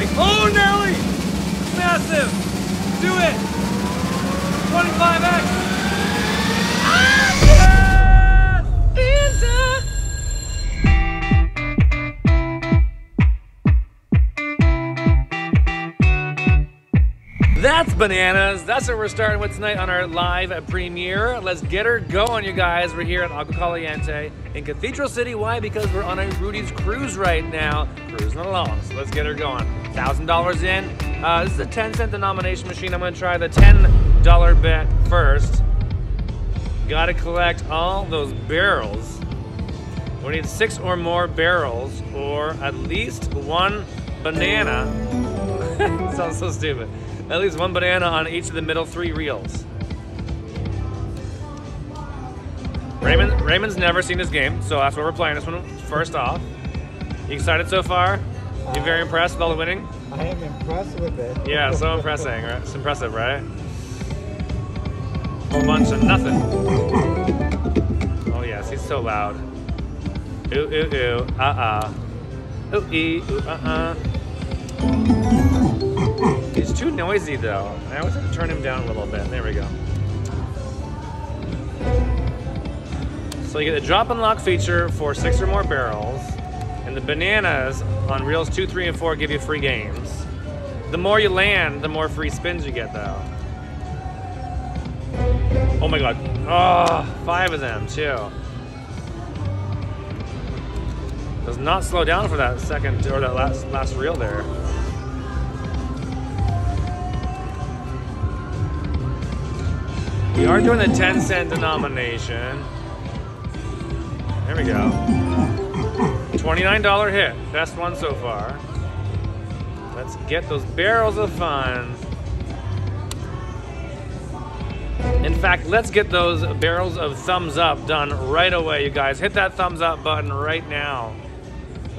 Nelly. Oh, Nelly! Massive! Do it! 25x! Ah, yes! Pizza! That's bananas. That's what we're starting with tonight on our live premiere. Let's get her going, you guys. We're here at Agua Caliente in Cathedral City. Why? Because we're on a Rudy's cruise right now. Cruising along, so let's get her going. $1,000 in. This is a 10-cent denomination machine. I'm gonna try the $10 bet first. Gotta collect all those barrels. We need 6 or more barrels, or at least one banana. It sounds so stupid. At least one banana on each of the middle 3 reels. Raymond's never seen this game, so that's what we're playing this one first off. You excited so far? You very impressed with all the winning? I am impressed with it. Yeah, so impressive, right? It's impressive, right? Whole bunch of nothing. Oh yes, he's so loud. Ooh, ooh, ooh, uh-uh. Ooh, ee, ooh, uh-uh. He's too noisy though. I always have to turn him down a little bit. There we go. So you get the drop and lock feature for 6 or more barrels, and the bananas on reels 2, 3, and 4 give you free games. The more you land, the more free spins you get though. Oh my God, oh, 5 of them too. Does not slow down for that second, or that last reel there. We are doing the 10-cent denomination. There we go. $29 hit, best one so far. Let's get those barrels of fun. In fact, let's get those barrels of thumbs up done right away, you guys. Hit that thumbs up button right now.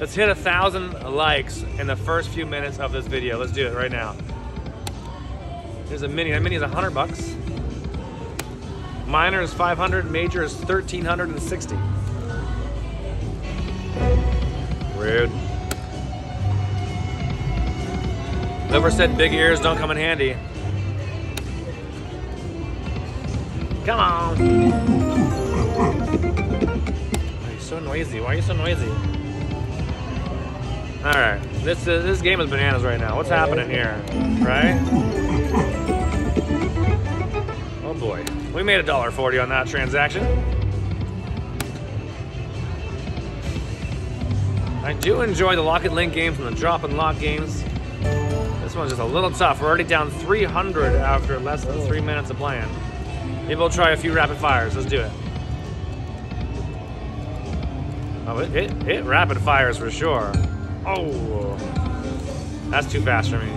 Let's hit 1,000 likes in the first few minutes of this video. Let's do it right now. There's a mini. That mini is $100. Minor is $500, major is $1,360. Rude. Whoever said big ears don't come in handy. Come on. You're so noisy. Why are you so noisy? All right. This game is bananas right now. What's happening here? Right? Oh boy. We made $1.40 on that transaction. I do enjoy the lock and link games and the drop and lock games. This one's just a little tough. We're already down 300 after less than 3 minutes of playing. Maybe we'll try a few rapid fires. Let's do it. Oh, it rapid fires for sure. Oh, that's too fast for me.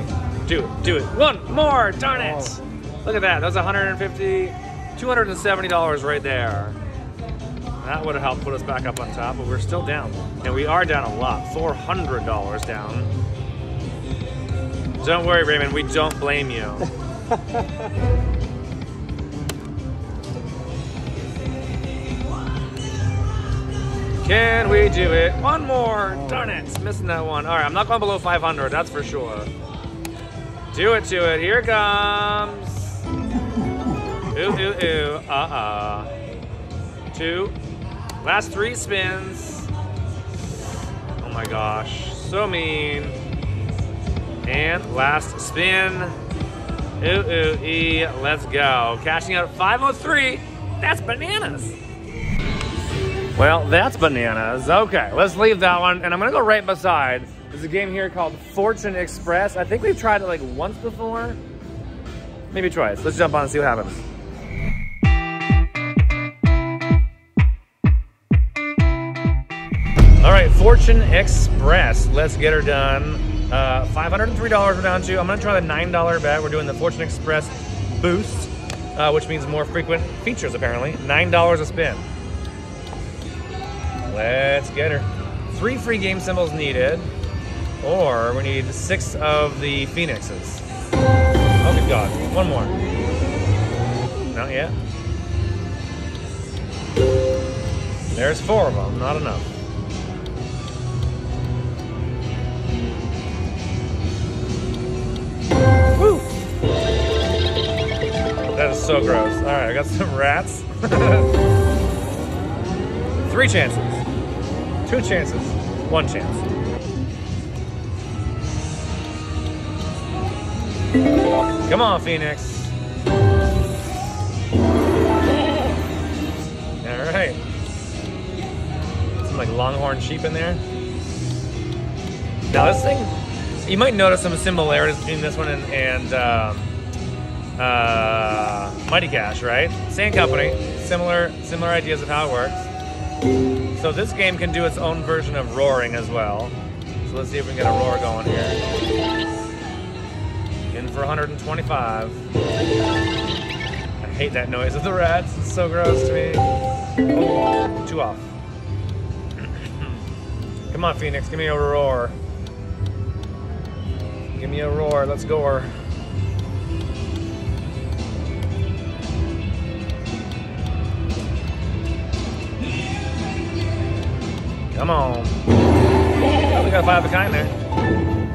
Do it. One more, darn it. Look at that, that was $150, $270 right there. That would have helped put us back up on top, but we're still down. And we are down a lot, $400 down. Don't worry, Raymond, we don't blame you. Can we do it? One more, darn it, missing that one. All right, I'm not going below 500, that's for sure. Do it to it, here it comes. Ooh, ooh, ooh, uh-uh. 2. Last 3 spins. Oh my gosh, so mean. And last spin. Ooh, ooh, ee, let's go. Cashing out at 503, that's bananas. Well, that's bananas. Okay, let's leave that one. And I'm gonna go right beside. There's a game here called Fortune Express. I think we've tried it like once before. Maybe twice. Let's jump on and see what happens. All right, Fortune Express. Let's get her done. $503 we're down to. I'm gonna try the $9 bet. We're doing the Fortune Express boost, which means more frequent features apparently. $9 a spin. Let's get her. 3 free game symbols needed, or we need 6 of the Phoenixes. Oh good God, one more. Not yet. There's 4 of them, not enough. is so gross. All right, I got some rats. 3 chances, 2 chances, 1 chance. Come on, Phoenix. All right. Some like longhorn sheep in there. Now this thing, you might notice some similarities between this one and Mighty Cash, right? Same company, similar ideas of how it works. So this game can do its own version of roaring as well. So let's see if we can get a roar going here. In for 125. I hate that noise of the rats. It's so gross to me. Oh, 2 off. Come on, Phoenix, give me a roar. Give me a roar, let's go. Come on. Oh, we got 5 of a kind there.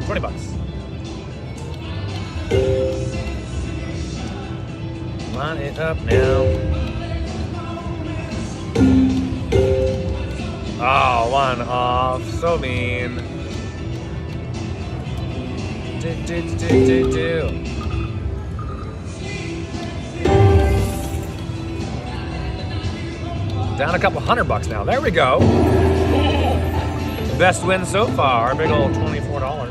20 bucks. Line it up now. Oh, 1 off. So mean. Down a couple $100 now. There we go. Best win so far, big old $24,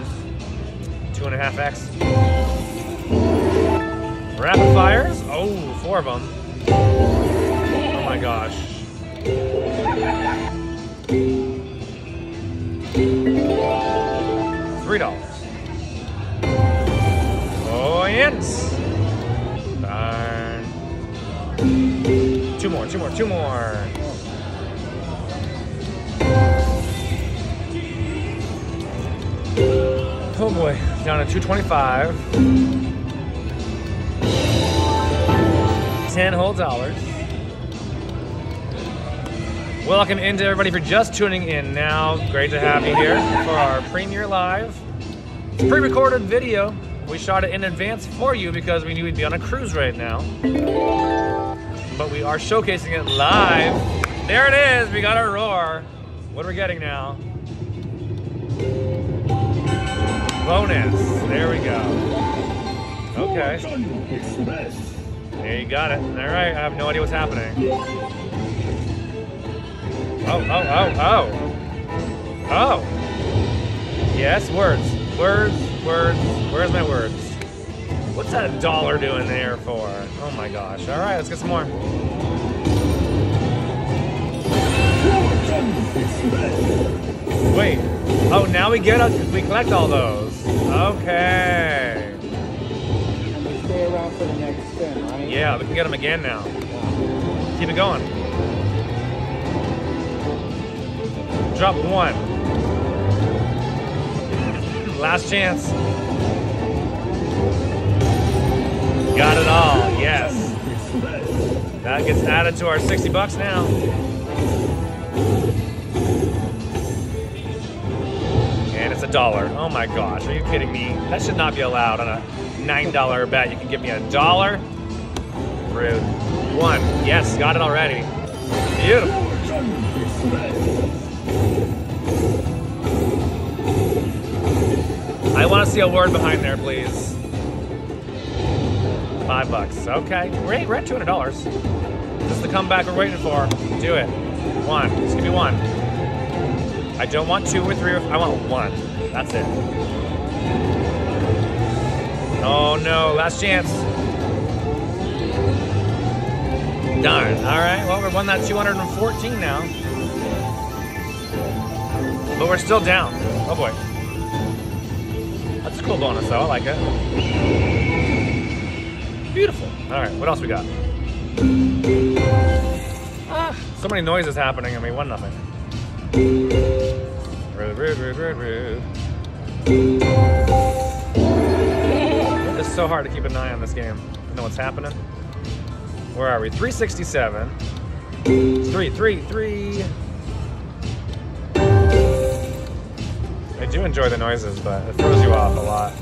2.5x. Rapid fires, oh, 4 of them. Oh my gosh. $3. Oh, yes. Darn. 2 more. Oh boy, down to 225. $10 whole. Welcome into everybody for just tuning in now. Great to have you here for our premiere live. It's pre-recorded video. We shot it in advance for you because we knew we'd be on a cruise right now. But we are showcasing it live. There it is, we got our roar. What are we getting now? Bonus. There we go. Okay. There you got it. All right. I have no idea what's happening. Oh. Yes, words. Where's my words? What's that $1 doing there for? Oh my gosh. All right. Let's get some more. Wait. Oh, now we get us. We collect all those. Okay. We stay around for the next spin, right? Yeah, we can get them again now. Keep it going. Drop 1. Last chance. Got it all. Yes. That gets added to our 60 bucks now. It's $1. Oh my gosh, are you kidding me? That should not be allowed on a $9 bet. You can give me $1. Rude. 1. Yes, got it already. Beautiful. I want to see a word behind there, please. $5. Okay. We're at $200. This is the comeback we're waiting for. Do it. 1. Just give me 1. I don't want 2 or 3 or 4, I want 1. That's it. Oh no, last chance. Darn, all right, well we've won that 214 now. But we're still down, oh boy. That's a cool bonus though, I like it. Beautiful, all right, what else we got? Ah, so many noises happening, I mean, 1-0. Rude. It's so hard to keep an eye on this game. I know what's happening. Where are we? 367. 333. I do enjoy the noises, but it throws you off a lot.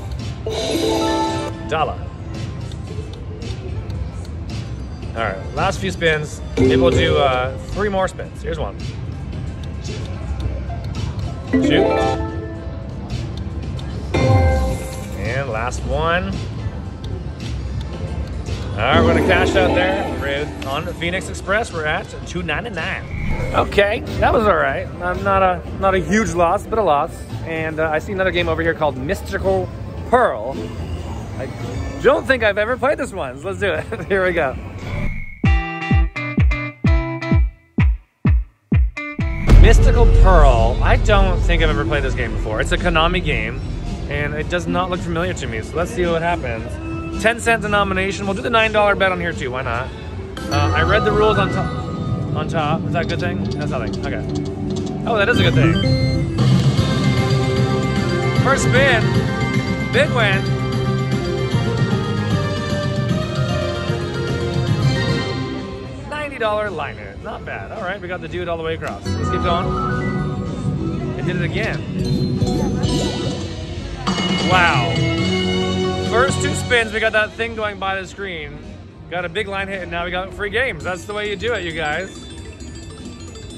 $1. All right, last few spins. Maybe we'll do three more spins. Here's one. Shoot. And last one. All right, we're gonna cash out there. We're on Phoenix Express. We're at $2.99. Okay, that was all right. Not a huge loss, but a loss. And I see another game over here called Mystical Pearl. I don't think I've ever played this one, so let's do it. Here we go. Mystical Pearl. I don't think I've ever played this game before. It's a Konami game, and it does not look familiar to me, so let's see what happens. 10 cents a nomination. We'll do the $9 bet on here too, why not? I read the rules on top. Is that a good thing? That's nothing, okay. Oh, that is a good thing. First spin, big win. $90 liner, not bad. All right, we got the dude all the way across. Let's keep going. I did it again. Wow. First two spins, we got that thing going by the screen. Got a big line hit, and now we got free games. That's the way you do it, you guys.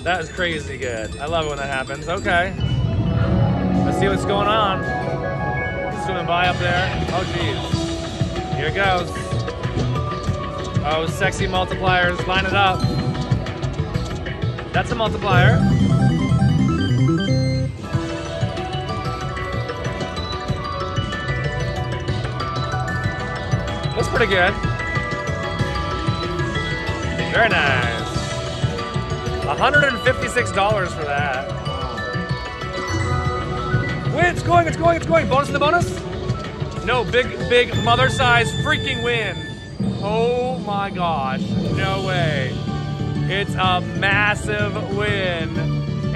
That is crazy good. I love it when that happens. Okay. Let's see what's going on. Swimming by up there. Oh, geez. Here it goes. Oh, sexy multipliers. Line it up. That's a multiplier. That's pretty good. Very nice. $156 for that. Win, it's going, it's going, it's going. Bonus in the bonus? No, big mother size freaking win. Oh my gosh, no way. It's a massive win.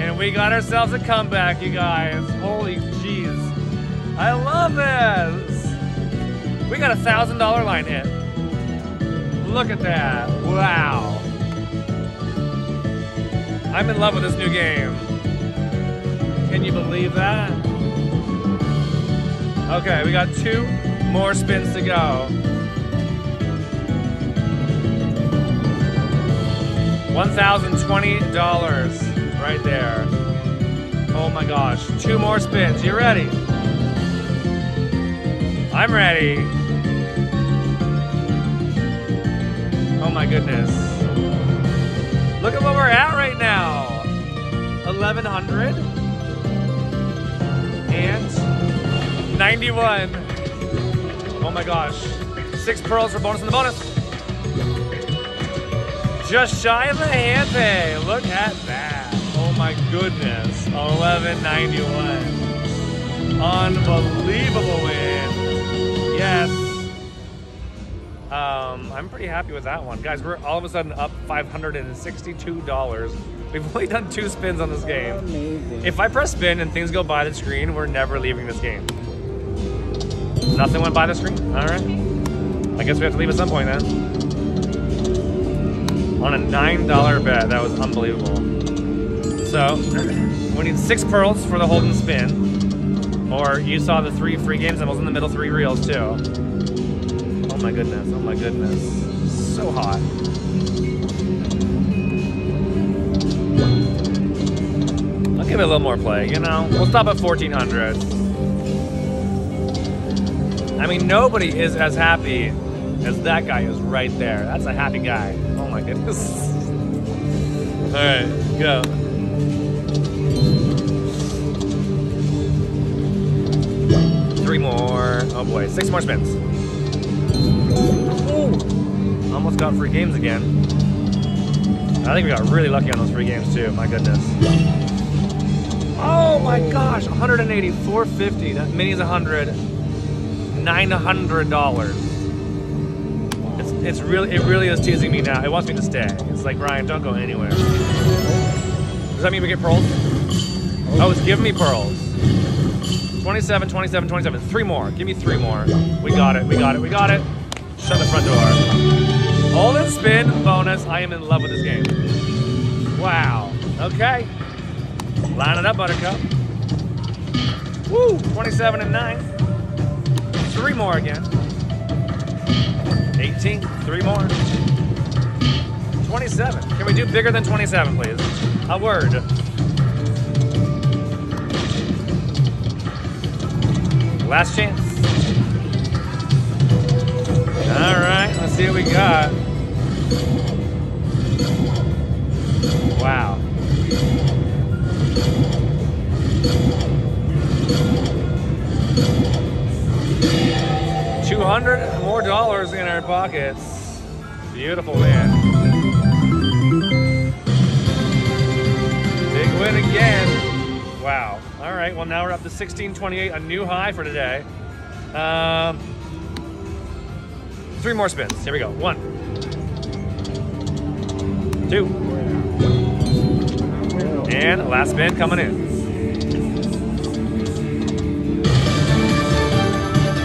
And we got ourselves a comeback, you guys. Holy jeez. I love this. We got a $1,000 line hit. Look at that, wow. I'm in love with this new game. Can you believe that? Okay, we got two more spins to go. $1,020 right there. Oh my gosh, two more spins, you ready? I'm ready. Oh my goodness. Look at what we're at right now. 1,100 and 91. Oh my gosh. 6 pearls for bonus in the bonus. Just shy of the hand pay. Look at that. Oh my goodness. 1,191. Unbelievable win. Yes. I'm pretty happy with that one. Guys, we're all of a sudden up $562. We've only done two spins on this game. Amazing. If I press spin and things go by the screen, we're never leaving this game. Nothing went by the screen? All right. I guess we have to leave at some point then. On a $9 bet, that was unbelievable. So, we need 6 pearls for the hold and spin. Or you saw the 3 free game symbols in the middle 3 reels too. Oh my goodness, oh my goodness. So hot. I'll give it a little more play, you know? We'll stop at 1,400. I mean, nobody is as happy as that guy is right there. That's a happy guy. Oh my goodness. All right, go. More. Oh boy, 6 more spins. Ooh, almost got free games again. I think we got really lucky on those free games too, my goodness. Oh my gosh, 180, 450, that mini's 100, $900. It really is teasing me now. It wants me to stay. It's like, Ryan, don't go anywhere. Does that mean we get pearls? Oh, it's giving me pearls. 27, 27, 27, 3 more. Give me 3 more. We got it, we got it, we got it. Shut the front door. All in spin, bonus. I am in love with this game. Wow, okay. Line it up, buttercup. Woo, 27 and 9. 3 more again. 18, 3 more. 27. Can we do bigger than 27, please? A word. Last chance. All right, let's see what we got. Wow. $200 more in our pockets. Beautiful, man. Big win again. Wow. All right, well, now we're up to 1628, a new high for today. Three more spins. Here we go. 1, 2. And last spin coming in.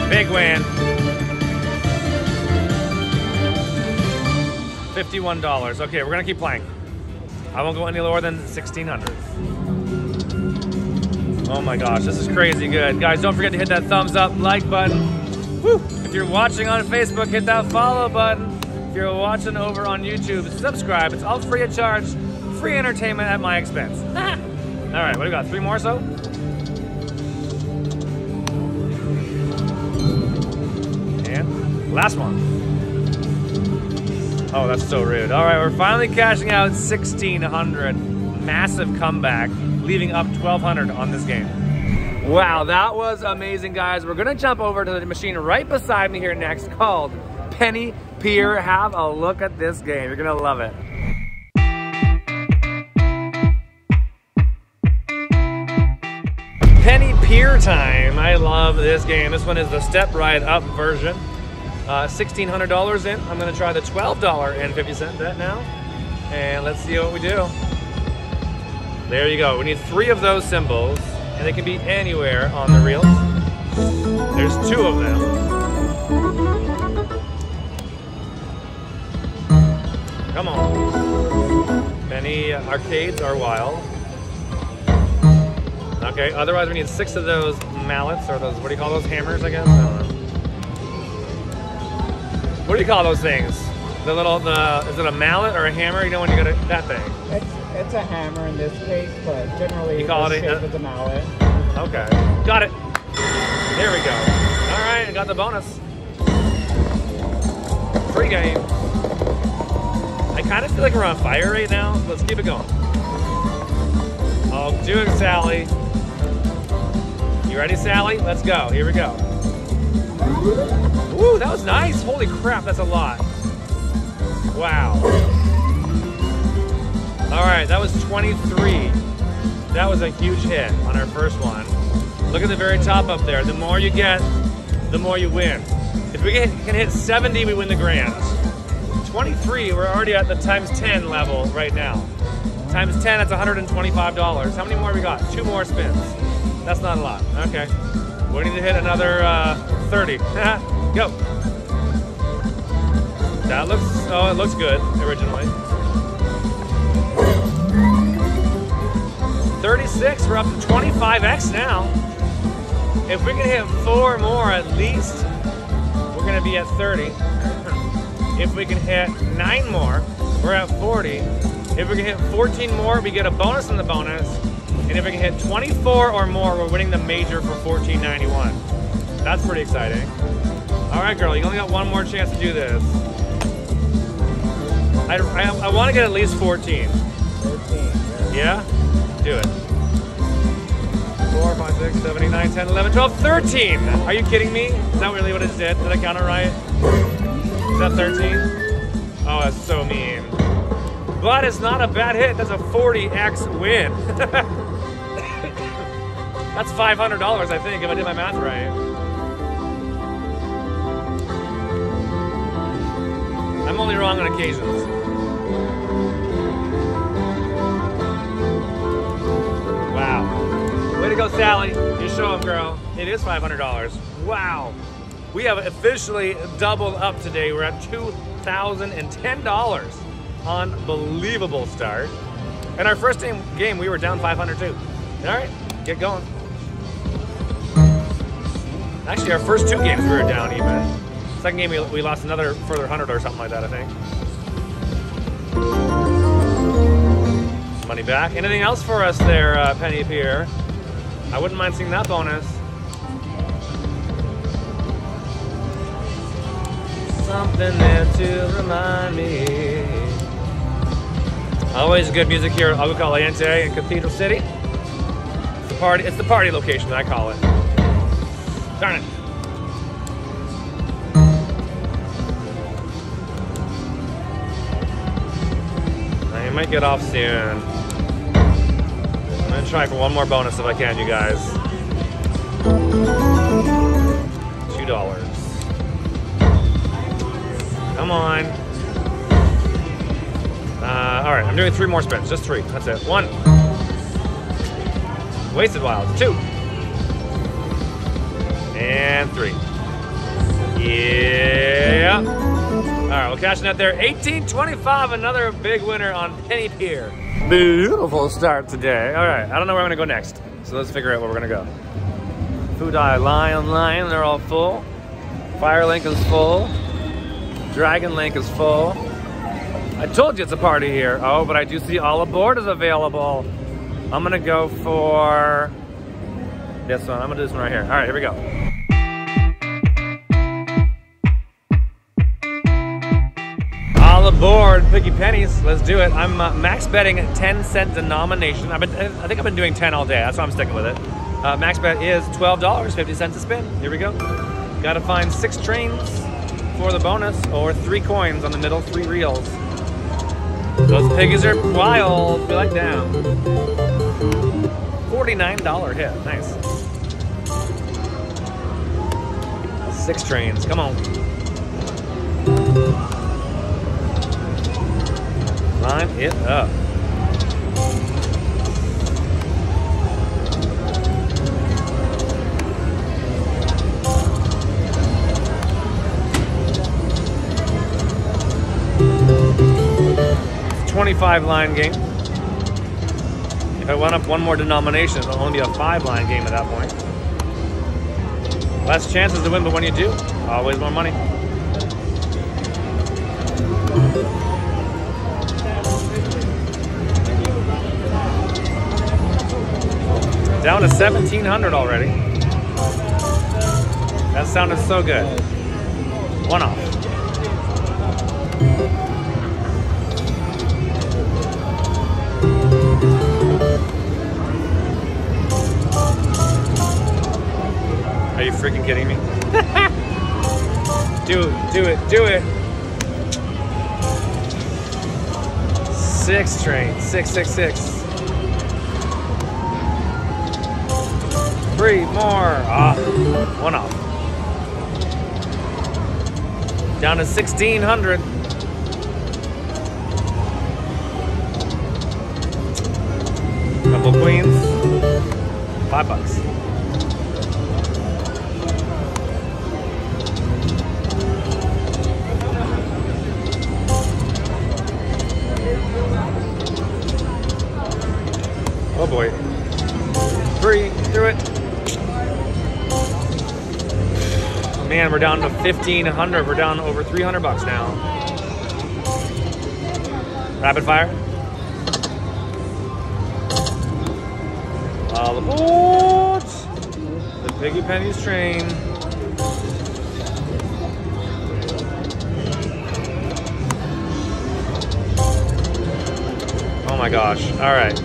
Big win. $51. Okay, we're gonna keep playing. I won't go any lower than 1600. Oh my gosh, this is crazy good. Guys, don't forget to hit that thumbs up, like button. Woo! If you're watching on Facebook, hit that follow button. If you're watching over on YouTube, subscribe. It's all free of charge, free entertainment at my expense. All right, what do we got? Three more so? And last one. Oh, that's so rude. All right, we're finally cashing out 1600. Massive comeback, leaving up 1200 on this game. Wow, that was amazing, guys. We're gonna jump over to the machine right beside me here next called Penny Pier. Have a look at this game. You're gonna love it. Penny Pier time. I love this game. This one is the step right up version. $1,600 in. I'm gonna try the $12.50 bet now, and let's see what we do. There you go. We need 3 of those symbols, and they can be anywhere on the reels. There's 2 of them. Come on. Many arcades are wild. Okay. Otherwise, we need 6 of those mallets or those. What do you call those? Hammers, I guess. I don't know. What do you call those things? The little, is it a mallet or a hammer? You know when you go to that thing? It's a hammer in this case, but generally you call it a mallet. Okay, got it. There we go. All right, I got the bonus. Free game. I kind of feel like we're on fire right now. Let's keep it going. I'll do it, Sally. You ready, Sally? Let's go. Here we go. Woo, that was nice. Holy crap, that's a lot. Wow. All right, that was 23. That was a huge hit on our first one. Look at the very top up there. The more you get, the more you win. If we can hit 70, we win the grand. 23, we're already at the times 10 level right now. Times 10, that's $125. How many more we got? 2 more spins. That's not a lot. Okay. We need to hit another 30. Go. That looks, oh, it looks good originally. 36, we're up to 25x now. If we can hit 4 more at least, we're gonna be at 30. If we can hit 9 more, we're at 40. If we can hit 14 more, we get a bonus on the bonus. And if we can hit 24 or more, we're winning the major for $14.91. That's pretty exciting. All right, girl, you only got one more chance to do this. I want to get at least 14. 14. Yeah? Do it. 4, 5, 6, 7, 8, 9, 10, 11, 12, 13. Are you kidding me? Is that really what it did? Did I count it right? Is that 13? Oh, that's so mean. But it's not a bad hit. That's a 40x win. That's $500, I think, if I did my math right. I'm only wrong on occasions. Wow. Way to go, Sally. You show them, girl. It is $500. Wow. We have officially doubled up today. We're at $2,010. Unbelievable start. In our first game, we were down 500 too. All right, get going. Actually, our first 2 games, we were down even. Second game, we lost another further 100 or something like that, I think. money back. Anything else for us there, Penny Pier? I wouldn't mind seeing that bonus. Something there to remind me. Always good music here at Agua Caliente in Cathedral City. It's the party. It's the party location that I call it. Darn it. I might get off soon. I'm gonna try for one more bonus if I can, you guys. $2. Come on. All right, I'm doing 3 more spins, just 3. That's it. 1. Wasted wild. 2. And 3. Yeah. All right, we'll cash in out there. 1825, another big winner on Penny Pier. Beautiful start today. All right, I don't know where I'm gonna go next, so let's figure out where we're gonna go. Food Eye, Lion, they're all full. Fire Link is full. Dragon Link is full. I told you it's a party here. Oh, but I do see All Aboard is available. I'm gonna go for this one. I'm gonna do this one right here. All right, here we go. All Aboard Piggy Pennies, let's do it. I'm max betting 10-cent denomination. I think I've been doing 10 all day, that's why I'm sticking with it. Max bet is $12.50 a spin. Here we go. Gotta find 6 trains for the bonus, or 3 coins on the middle 3 reels. Those piggies are wild, we like them. $49 hit, nice. 6 trains, come on. Line it up. It's a 25 line game. If I went up one more denomination, it'll only be a 5 line game at that point. Less chances to win, but when you do, always more money. Down to 1,700 already. That sounded so good. One off. Are you freaking kidding me? Do it, do it, do it. 6 train, 666. 3 more, off, 1 off. Down to 1,600. Couple queens, $5. Oh boy, 3, through it. Man, we're down to 1,500. We're down over $300 now. Rapid fire. All aboard the Piggy Pennies train. Oh my gosh. All right.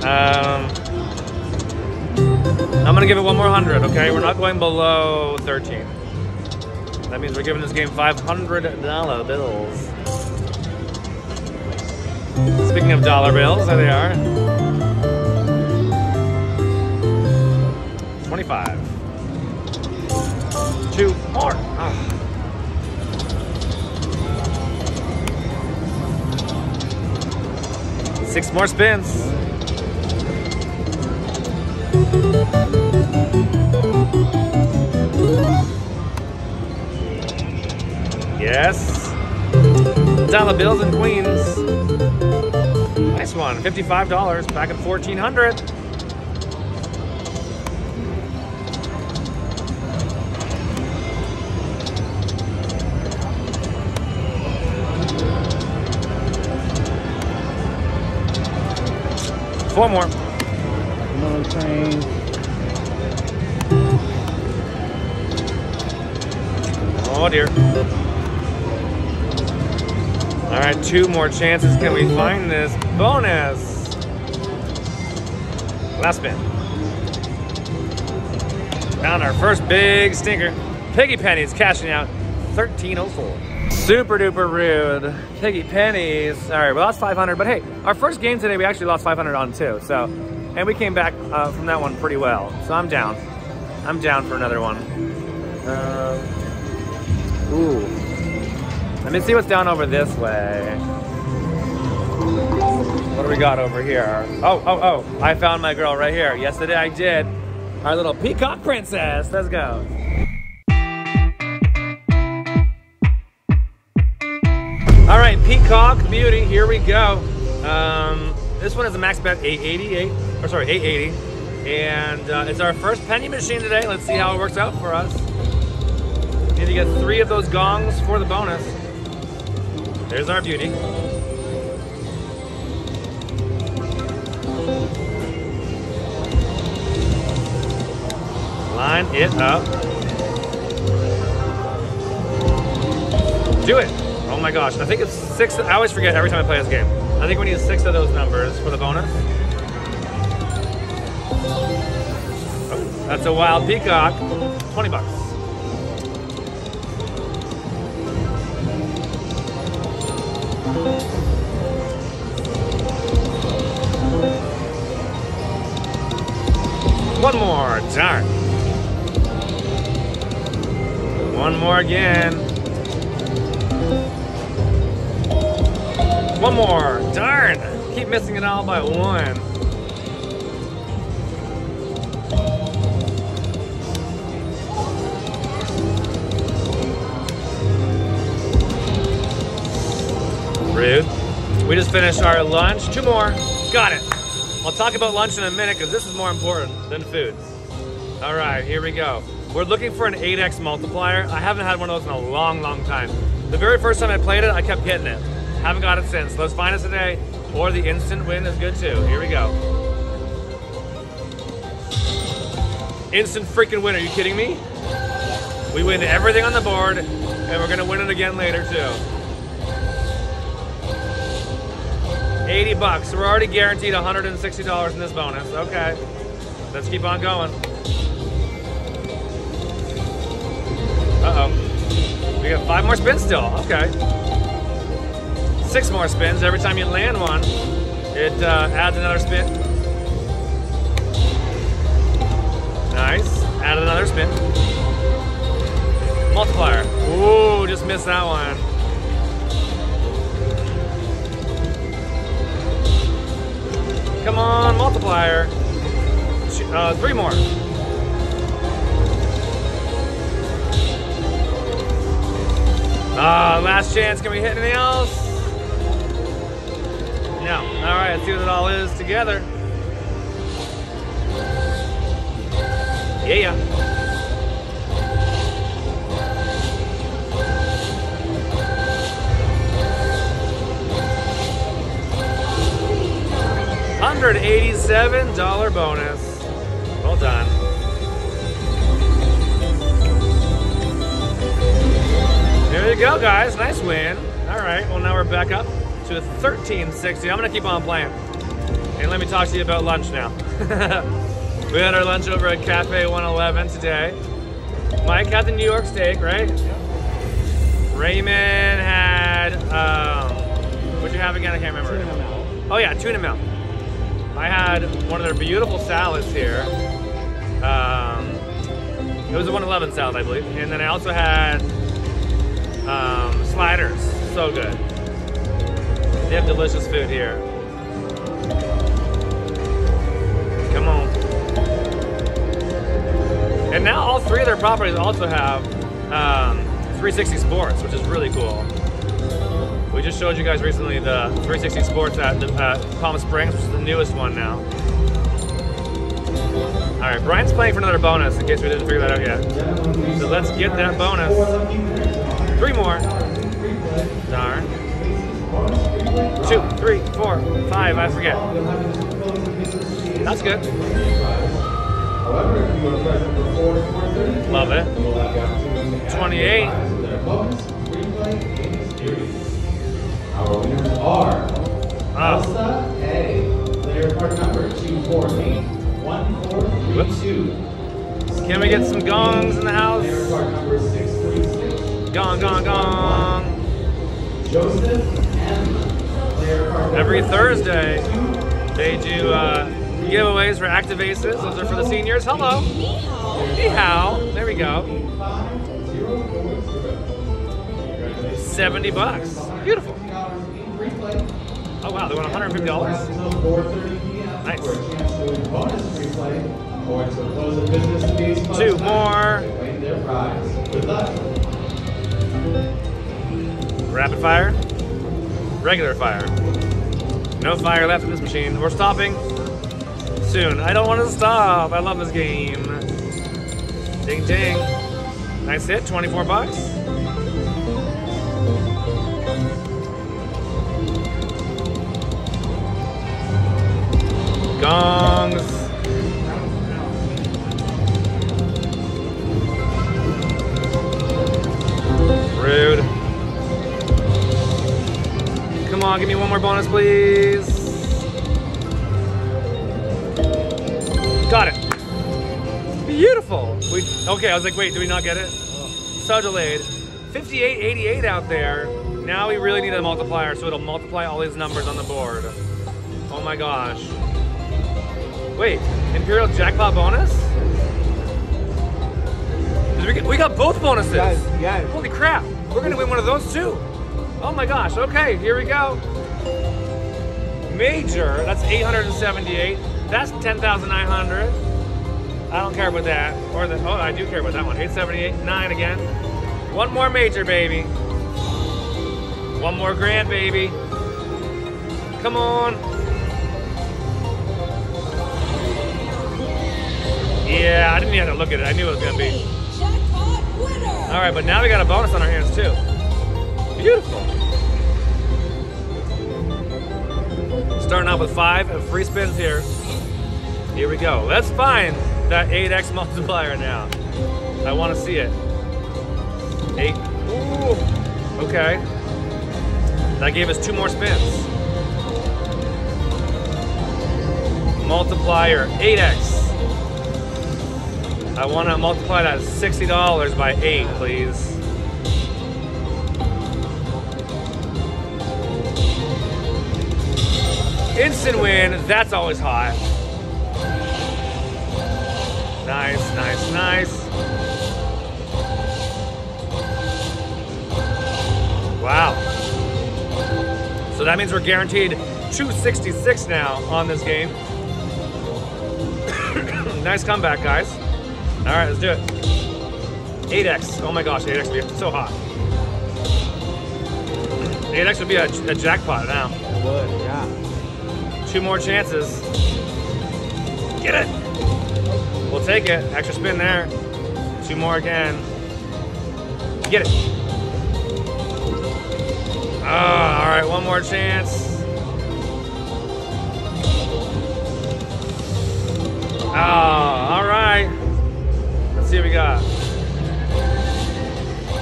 I'm gonna give it one more 100. Okay, we're not going below 13. That means we're giving this game $500 bills. Speaking of dollar bills, there they are. 25. 2 more. Ah. 6 more spins. Yes. Dollar bills and queens. Nice one. $55 back at 1,400. Four more. Another change. Oh dear. All right, two more chances. Can we find this bonus? Last spin. Found our first big stinker. Piggy Pennies cashing out 1304. Super duper rude. Piggy Pennies. All right, we lost 500, but hey, our first game today, we actually lost 500 on too. So, and we came back from that one pretty well. So I'm down. I'm down for another one. Ooh. Let me see what's down over this way. What do we got over here? Oh, oh, oh. I found my girl right here. Yesterday I did. Our little peacock princess. Let's go. All right, Peacock Beauty, here we go. This one is a max bet 888, or sorry, 880. And it's our first penny machine today. Let's see how it works out for us. Need to get three of those gongs for the bonus. There's our beauty. Line it up. Do it. Oh my gosh, I think it's six. I always forget every time I play this game. I think we need six of those numbers for the bonus. Oh, that's a wild peacock. 20 bucks. One more, darn. One more again. One more, darn! Keep missing it all by one. Rude. We just finished our lunch. Two more, got it. I'll talk about lunch in a minute because this is more important than food. All right, here we go. We're looking for an 8X multiplier. I haven't had one of those in a long, long time. The very first time I played it, I kept getting it. Haven't got it since. Let's find it today, or the instant win is good too. Here we go. Instant freaking win, are you kidding me? We win everything on the board, and we're gonna win it again later too. 80 bucks, we're already guaranteed $160 in this bonus. Okay, let's keep on going. Uh-oh, we got five more spins still, okay. Six more spins. Every time you land one, it adds another spin. Nice. Add another spin. Multiplier. Ooh, just missed that one. Come on, multiplier. Three more. Last chance. Can we hit anything else? No. All right, let's see what it all is together. Yeah. $187 bonus. Well done. There you go, guys. Nice win. All right, well, now we're back up to $13.60. I'm gonna keep on playing. And let me talk to you about lunch now. We had our lunch over at Cafe 111 today. Mike had the New York steak, right? Yep. Raymond had, what'd you have again? I can't remember. Tuna melt. Oh yeah, tuna melt. I had one of their beautiful salads here. It was a 111 salad, I believe. And then I also had sliders, so good. They have delicious food here. Come on. And now all three of their properties also have 360 Sports, which is really cool. We just showed you guys recently the 360 Sports at Palm Springs, which is the newest one now. All right, Brian's playing for another bonus in case we didn't figure that out yet. So let's get that bonus. Three more. Darn. two, three, four, five, I forget. That's good. Love it. 28. Our winners are Elsa A. Player card number 248-1432. Can we get some gongs in the house? Gong, gong, gong. Joseph M. Every Thursday, they do giveaways for activaces. Those are for the seniors. Hello. Hey, how? There we go. $70. Beautiful. Oh, wow. They won $150. Nice. Two more. Rapid fire. Regular fire. No fire left in this machine. We're stopping soon. I don't want to stop. I love this game. Ding, ding. Nice hit. $24. Gongs. Rude. Come on, give me one more bonus, please. Got it. Beautiful. Okay, I was like, wait, did we not get it? So delayed. 58.88 out there. Now we really need a multiplier, so it'll multiply all these numbers on the board. Oh my gosh. Wait, Imperial Jackpot bonus? We got both bonuses. Yes. Holy crap. We're going to win one of those too. Oh my gosh. Okay, here we go. Major. That's 878. That's 10,900. I don't care about that. Or the, oh, I do care about that one. 878. 9 again. One more major, baby. One more grand, baby. Come on. Yeah, I didn't even have to look at it. I knew it was going to be. All right, but now we got a bonus on our hands too. Beautiful. Starting out with 5 free spins here. Here we go. Let's find that 8x multiplier now. I want to see it. 8. Ooh. Okay. That gave us 2 more spins. Multiplier 8x. I want to multiply that $60 by 8, please. Instant win, that's always hot. Nice, nice, nice. Wow. So that means we're guaranteed $266 now on this game. Nice comeback, guys. All right, let's do it. 8x. Oh my gosh, 8x would be so hot. 8x would be a jackpot now. It would, yeah. 2 more chances. Get it. We'll take it. Extra spin there. 2 more again. Get it. Ah, all right, 1 more chance. Ah, all right. Let's see what we got.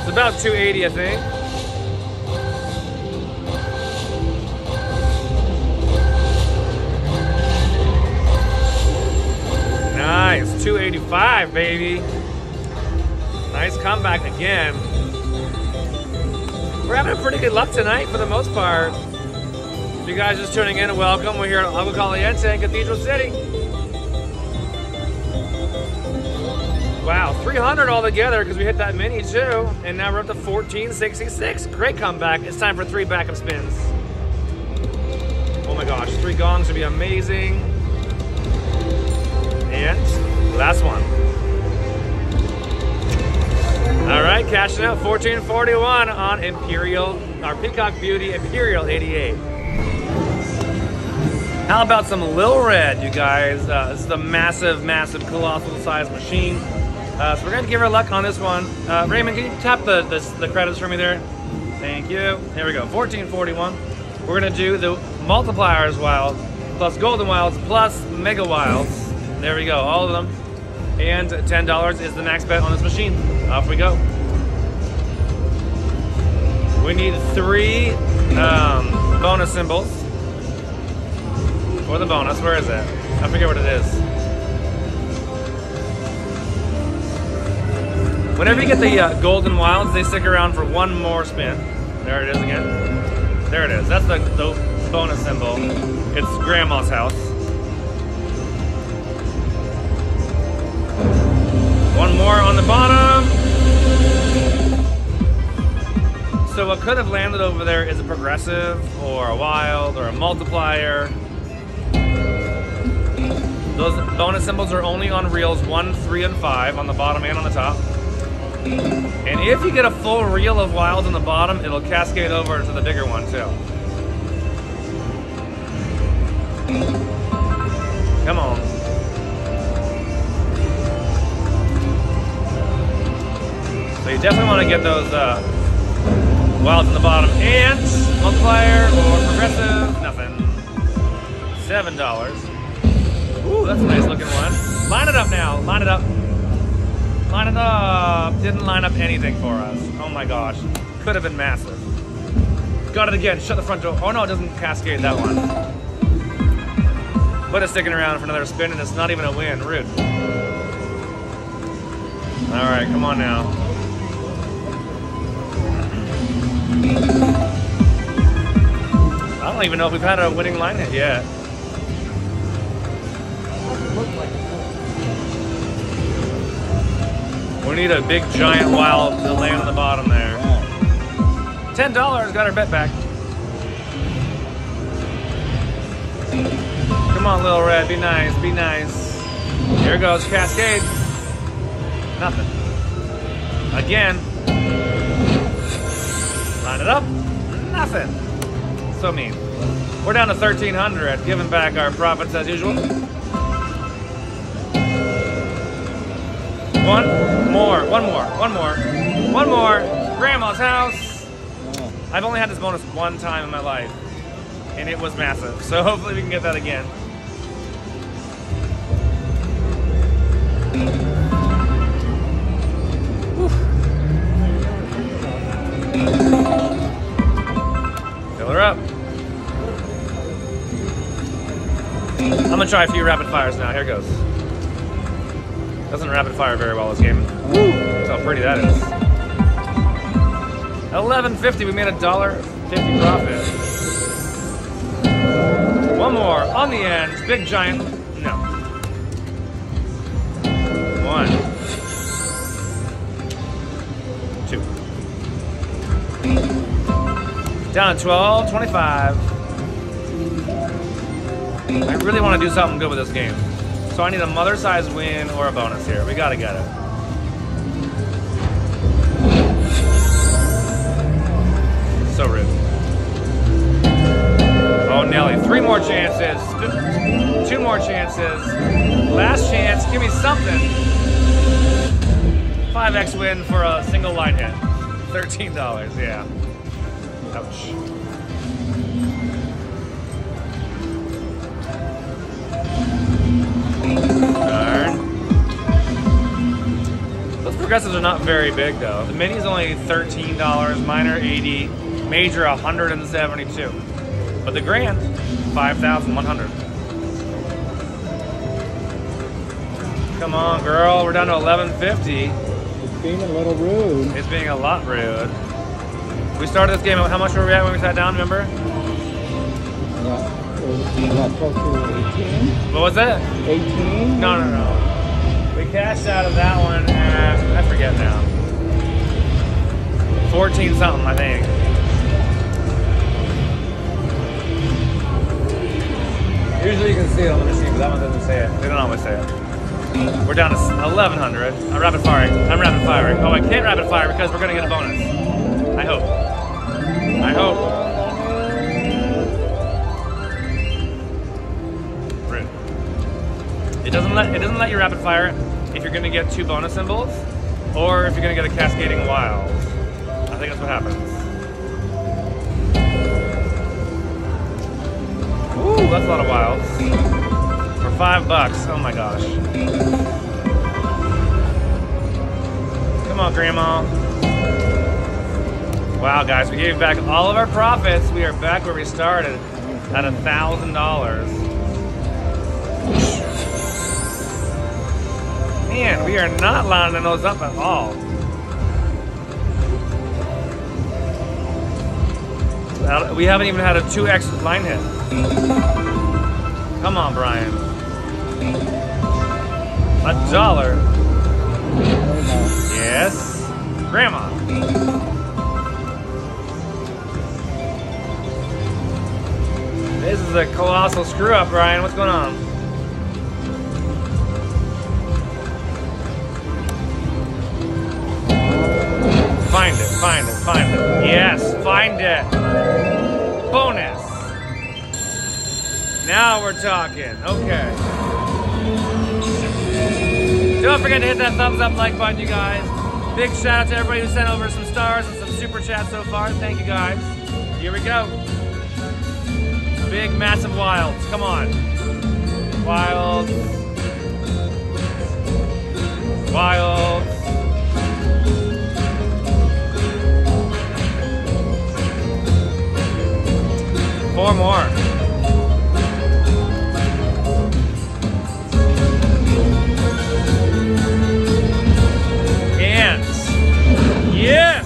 It's about 280, I think. Nice, 285, baby. Nice comeback again. We're having a pretty good luck tonight for the most part. If you guys are just tuning in, welcome. We're here at Agua Caliente in Cathedral City. Wow, 300 all together because we hit that mini too, and now we're up to 1466. Great comeback. It's time for 3 backup spins. Oh my gosh, 3 gongs would be amazing. And last one. All right, cashing out 1441 on Imperial, our Peacock Beauty Imperial 88. How about some Lil Red, you guys? This is a massive, massive, colossal size machine. So we're going to give her luck on this one. Raymond, can you tap the credits for me there? Thank you. Here we go. 1441. We're gonna do the multipliers wild, plus golden wilds, plus mega wilds. There we go, all of them. And $10 is the max bet on this machine. Off we go. We need three bonus symbols. Or the bonus, where is it? I forget what it is. Whenever you get the golden wilds, they stick around for one more spin. There it is again. There it is, that's the bonus symbol. It's Grandma's house. One more on the bottom. So what could have landed over there is a progressive or a wild or a multiplier. Those bonus symbols are only on reels 1, 3, and 5 on the bottom and on the top. And if you get a full reel of wilds on the bottom, it'll cascade over to the bigger one too. Come on. So you definitely want to get those wilds on the bottom. And multiplier or progressive, nothing. $7. Ooh, that's a nice looking one. Line it up now, line it up. Line it up. Didn't line up anything for us. Oh my gosh, could have been massive. Got it again, shut the front door. Oh no, it doesn't cascade that one. But it's sticking around for another spin and it's not even a win, rude. All right, come on now. I don't even know if we've had a winning line hit yet. We need a big giant wild to land on the bottom there. $10, got our bet back. Come on, Lil Red, be nice, be nice. Here goes cascade. Nothing. Again. Line it up, nothing. So mean. We're down to 1,300, giving back our profits as usual. One more. Grandma's house. I've only had this bonus one time in my life, and it was massive. So hopefully we can get that again. Fill her up. I'm gonna try a few rapid fires now. Here goes. Doesn't rapid fire very well this game. Woo! That's how pretty that is. $11.50. We made $1.50 profit. One more on the end. Big giant. No. One. Two. Down to $12.25. I really want to do something good with this game. So I need a mother size win or a bonus here. We gotta get it. So rude. Oh Nelly, 3 more chances. 2 more chances. Last chance, give me something. 5x win for a single line hit. $13, yeah. Ouch. Darn. Those progressives are not very big though. The mini is only $13, minor $80, major $172. But the grand, $5,100. Come on, girl. We're down to $11.50. It's being a little rude. It's being a lot rude. We started this game, how much were we at when we sat down, remember? Yeah, 12 to 18. What was it? 18? No. We cashed out of that one at, I forget now. 14 something, I think. Usually you can see it on the machine, but that one doesn't say it. They don't always say it. We're down to 1,100. I'm rapid firing. Oh, I can't rapid fire because we're gonna get a bonus. I hope. Rude. It doesn't let you rapid fire if you're gonna get 2 bonus symbols or if you're gonna get a cascading wild. I think that's what happens. $5. Oh my gosh. Come on, Grandma. Wow, guys, we gave back all of our profits. We are back where we started at $1,000. Man, we are not lining those up at all. We haven't even had a 2x line hit. Come on, Brian. $1. Yes. Grandma. This is a colossal screw up, Brian. What's going on? Find it, find it, find it. Yes, find it. Bonus. Now we're talking. Okay. Don't forget to hit that thumbs up like button, you guys. Big shout out to everybody who sent over some stars and some super chats so far. Thank you, guys. Here we go. Big, massive wilds. Come on. Wilds. Wilds. Four more. Ants. Yes.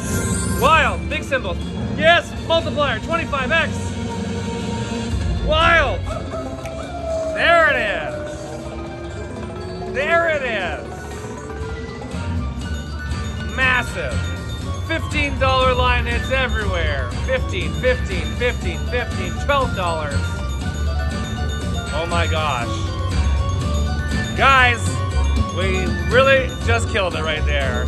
Wild. Big symbols. Yes. Multiplier. 25x. Wild. There it is. There it is. Massive. $15 line hits everywhere. 15, 15, 15, 15, $12. Oh my gosh. Guys, we really just killed it right there.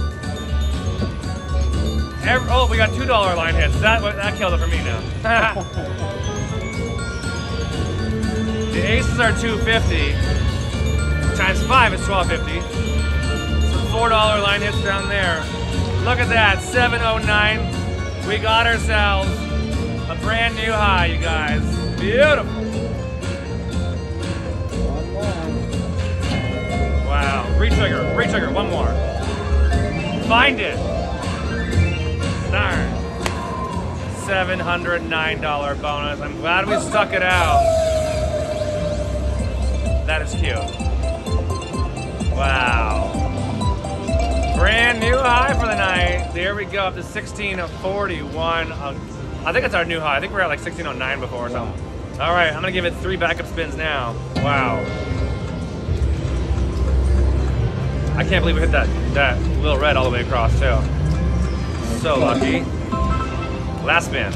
Oh, we got $2 line hits. That killed it for me now. The aces are $2.50. Times 5 is $12.50. Some $4 line hits down there. Look at that, 709. We got ourselves a brand new high, you guys. Beautiful. One more. Wow, retrigger, retrigger, one more. Find it. Darn. $709 bonus. I'm glad we stuck it out. That is cute. Wow. Brand new high for the night. There we go, up to 1641. I think it's our new high. I think we were at like 1609 before or something. All right, I'm gonna give it 3 backup spins now. Wow. I can't believe we hit that Lil Red all the way across too. So lucky. Last spin.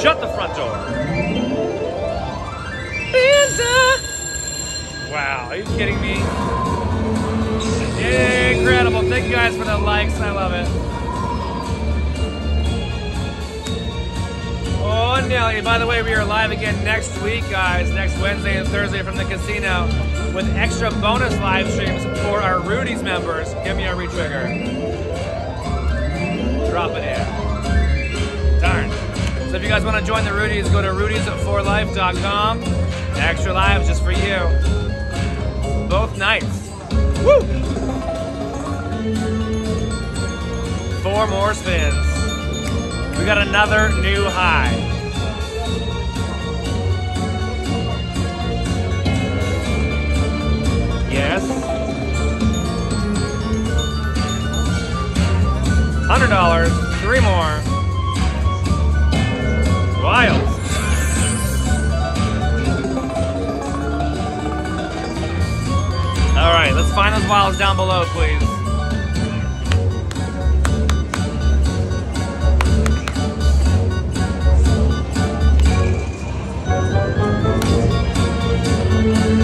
Shut the front door. Pizza. Wow, are you kidding me? Incredible. Thank you guys for the likes. I love it. Oh, Nelly. By the way, we are live again next week, guys. Next Wednesday and Thursday from the casino with extra bonus live streams for our Rudy's members. Give me a retrigger. Drop it in. Darn. So if you guys want to join the Rudy's, go to rudysforlife.com. Extra lives just for you. Both nights. Woo! 4 more spins. We got another new high. Yes. $100. 3 more. Wild. All right, let's find those wilds down below, please.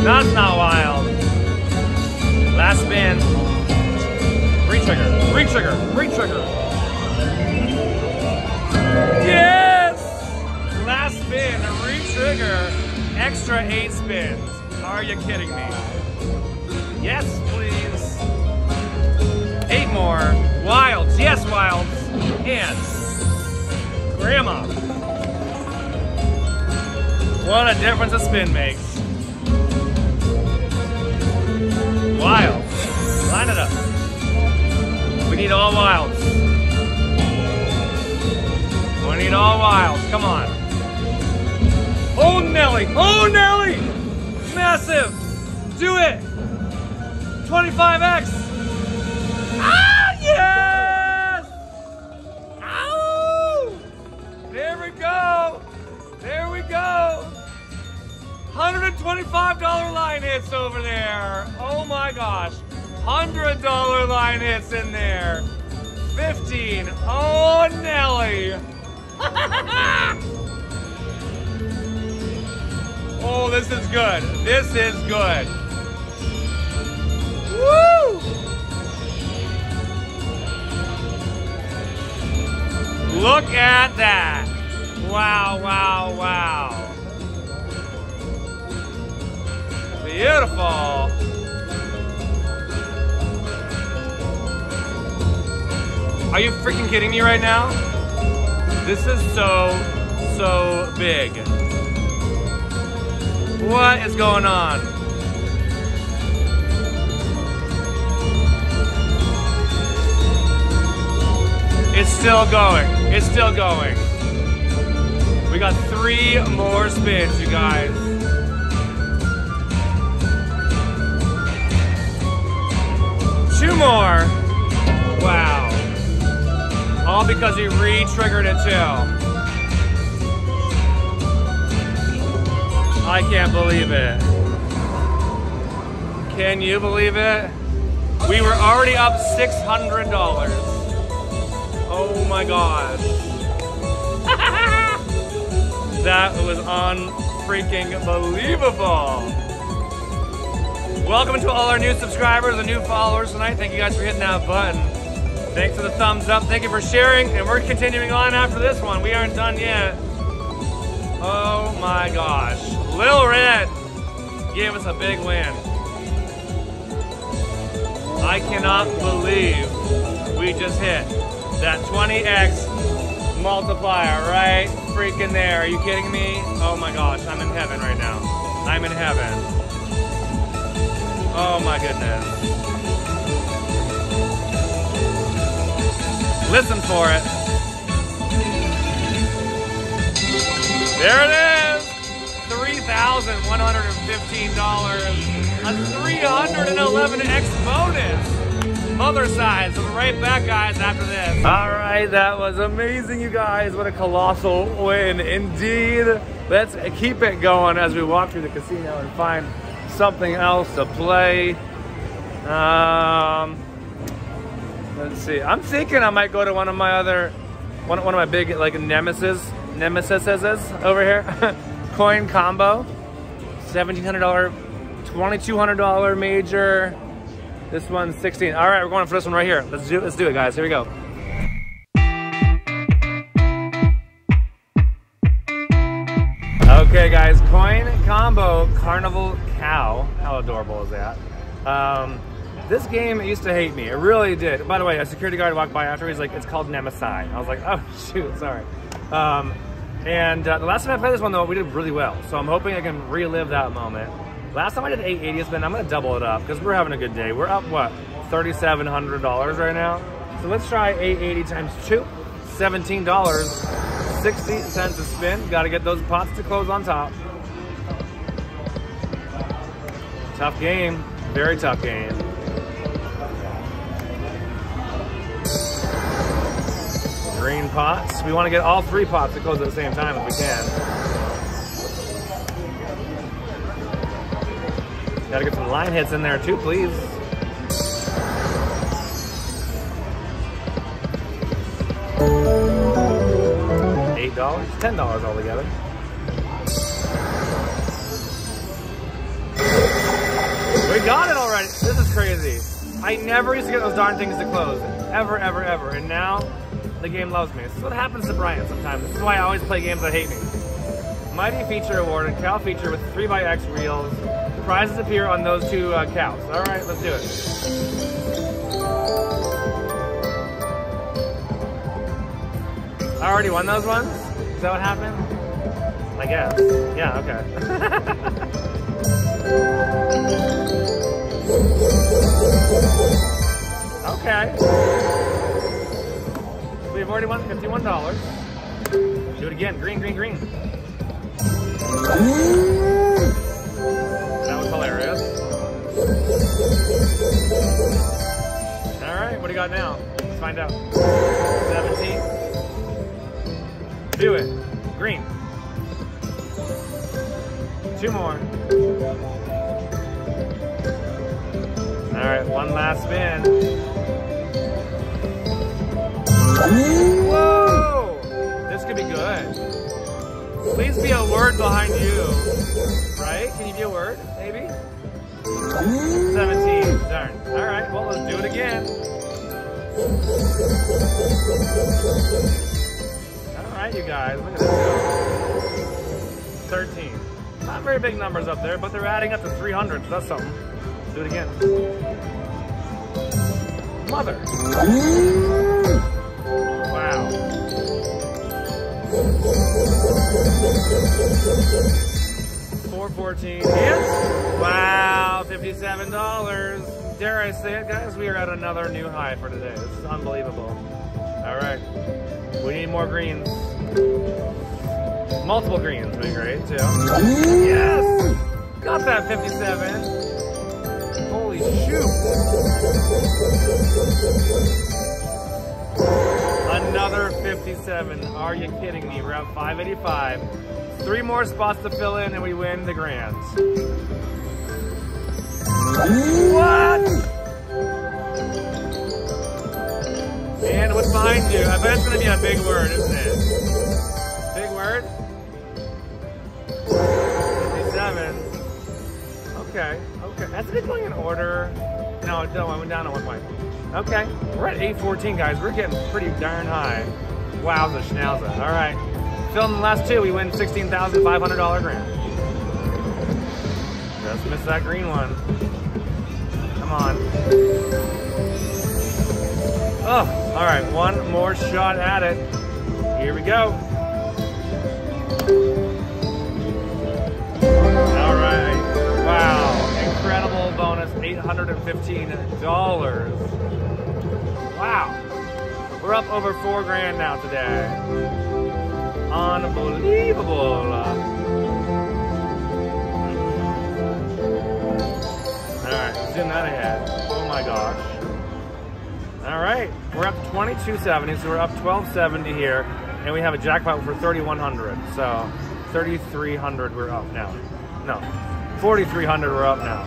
That's not wild. Last spin. Retrigger, retrigger, retrigger. Yes! Last spin, retrigger. Extra 8 spins. Are you kidding me? Yes, please. 8 more. Wilds. Yes, wilds. And Grandma. What a difference a spin makes. Wild. Line it up. We need all wilds. We need all wilds. Come on. Oh, Nelly. Oh, Nelly. Massive. Do it. 25X. Ah, yes. Ow. There we go. There we go. $125 line hits over there. Oh my gosh. $100 line hits in there. 15. Oh, Nelly. Oh, this is good. This is good. Woo! Look at that. Wow, wow, wow. Beautiful. Are you freaking kidding me right now? This is so big. What is going on? It's still going. It's still going. We got 3 more spins, you guys. Two more. Wow. All because he re-triggered it too. I can't believe it. Can you believe it? We were already up $600. Oh my gosh. That was un-freaking believable. Welcome to all our new subscribers and new followers tonight. Thank you guys for hitting that button. Thanks for the thumbs up. Thank you for sharing. And we're continuing on after this one. We aren't done yet. Oh my gosh. Lil Red gave us a big win. I cannot believe we just hit that 20X multiplier right freaking there. Are you kidding me? Oh my gosh, I'm in heaven right now. I'm in heaven. Oh my goodness. Listen for it. There it is. $3,115. A 311X bonus. Mother size. So we're right back, guys, after this. All right, that was amazing, you guys. What a colossal win indeed. Let's keep it going as we walk through the casino and find something else to play. Let's see. I'm thinking I might go to one of my other, one of my big like nemesises over here. Coin Combo, $1,700, $2,200 major. This one's 16. All right, we're going for this one right here. Let's do it, guys. Here we go. Okay, guys. Coin Combo Carnival Cow. How adorable is that? This game used to hate me. It really did. By the way, a security guard walked by after. He's like, "It's called Nemesis." I was like, "Oh shoot, sorry." The last time I played this one though, we did really well. So I'm hoping I can relive that moment. Last time I did 880 spin, I'm gonna double it up because we're having a good day. We're up, what, $3,700 right now? So let's try 880 times 2, $17.60 a spin. Gotta get those pots to close on top. Tough game, very tough game. Green pots, we wanna get all 3 pots to close at the same time if we can. Gotta get some line hits in there too, please. $8, $10 altogether. We got it already. This is crazy. I never used to get those darn things to close. Ever, ever, ever. And now the game loves me. This is what happens to Brian sometimes. This is why I always play games that hate me. Mighty Feature awarded, cow feature with 3x reels. Prizes appear on those 2 cows. All right, let's do it. I already won those ones? Is that what happened? I I guess. Yeah, okay. Okay. We've already won $51. Do it again. Green, green, green. That was hilarious. Alright, what do you got now? Let's find out. 17. Do it. Green. Two more. Alright, one last spin. Whoa! This could be good. Please be a word behind you. Right? Can you be a word, maybe? 17. Darn. Alright, well, let's do it again. Alright, you guys. Look at this go. 13. Not very big numbers up there, but they're adding up to 300. So that's something. Let's do it again. Mother. Wow. $4.14. Yes. Wow. $57. Dare I say it, guys? We are at another new high for today. This is unbelievable. All right. We need more greens. Multiple greens would be great, too. Yes! Got that 57. Holy shoot. Another 57. Are you kidding me? We're at 585. Three more spots to fill in and we win the grand. What? And what's behind you? I bet it's going to be a big word, isn't it? Big word? 57. Okay, okay. Has it been going in order? No, no, I went down on one point. Okay, we're at 814, guys. We're getting pretty darn high. Wowza schnauza. All right. Filling the last two, we win $16,500 grand. Just missed that green one. Come on. Oh, all right. One more shot at it. Here we go. Alright, wow, incredible bonus, $815. Wow, we're up over 4 grand now today. Unbelievable. Alright, zoom that ahead. Oh my gosh. Alright, we're up 2270, so we're up 1270 here, and we have a jackpot for 3100, so 3300 we're up now. No, 4,300 we're up now.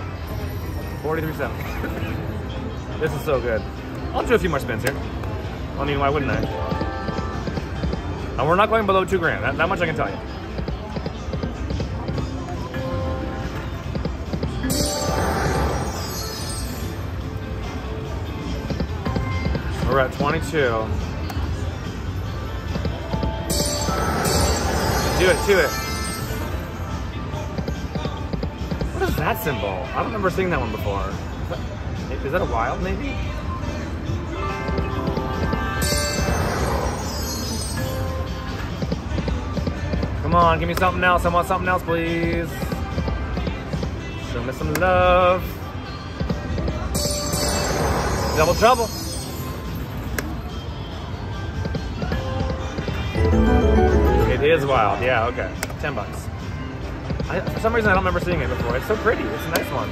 4,370. This is so good. I'll do a few more spins here. I mean, why wouldn't I? And we're not going below 2 grand. That much I can tell you. We're at 22. Do it, do it. That symbol. I don't remember seeing that one before. Is that a wild, maybe? Come on, give me something else. I want something else, please. Show me some love. Double trouble. It is wild. Yeah, okay. $10. For some reason, I don't remember seeing it before. It's so pretty. It's a nice one.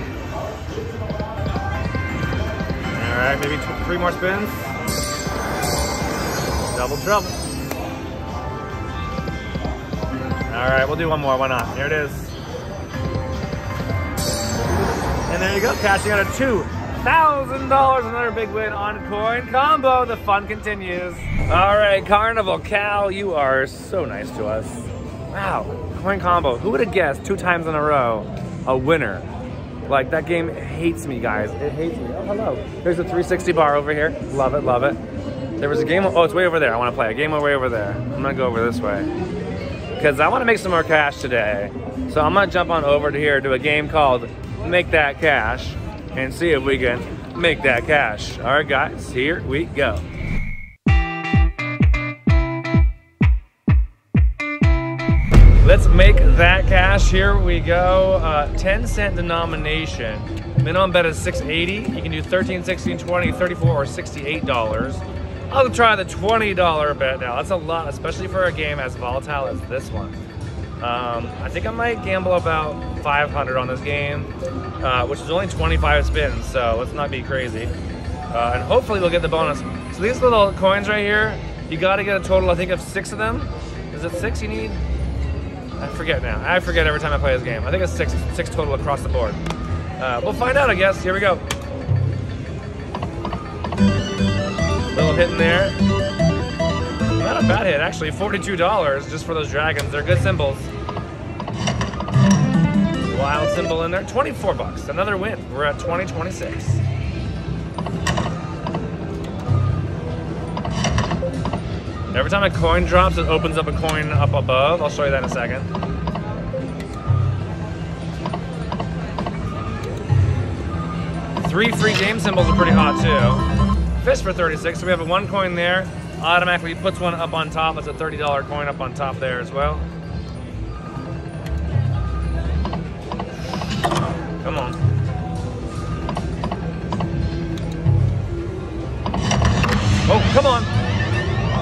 All right, maybe three more spins. Double trouble. All right, we'll do one more. Why not? There it is. And there you go, cashing out at $2,000. Another big win on Coin Combo. The fun continues. All right, Carnival Cow, you are so nice to us. Wow. Coin Combo. Who would have guessed 2 times in a row a winner? Like, that game hates me, guys. It hates me. Oh, hello. There's a 360 bar over here. Love it, love it. There was a game. Oh, it's way over there. I want to play a game way over there. I'm going to go over this way because I want to make some more cash today. So I'm going to jump on over to here to a game called Make That Cash and see if we can make that cash. All right, guys, here we go. Let's make that cash. Here we go. 10-cent denomination. Minimum bet is $6.80. You can do $13, $16, $20, $34, or $68. I'll try the $20 bet now. That's a lot, especially for a game as volatile as this one. I think I might gamble about $500 on this game, which is only 25 spins, so let's not be crazy. And hopefully we'll get the bonus. So these little coins right here, you gotta get a total, I think, of 6 of them. Is it 6 you need? I forget now. I forget every time I play this game. I think it's six total across the board. We'll find out, I guess. Here we go. Little hit in there. Not a bad hit, actually. $42 just for those dragons. They're good symbols. Wild symbol in there. 24 bucks. Another win. We're at 2026. Every time a coin drops, it opens up a coin up above. I'll show you that in a second. Three free game symbols are pretty hot too. Fish for 36, so we have a 1 coin there. Automatically puts one up on top. It's a $30 coin up on top there as well. Come on. Oh, come on.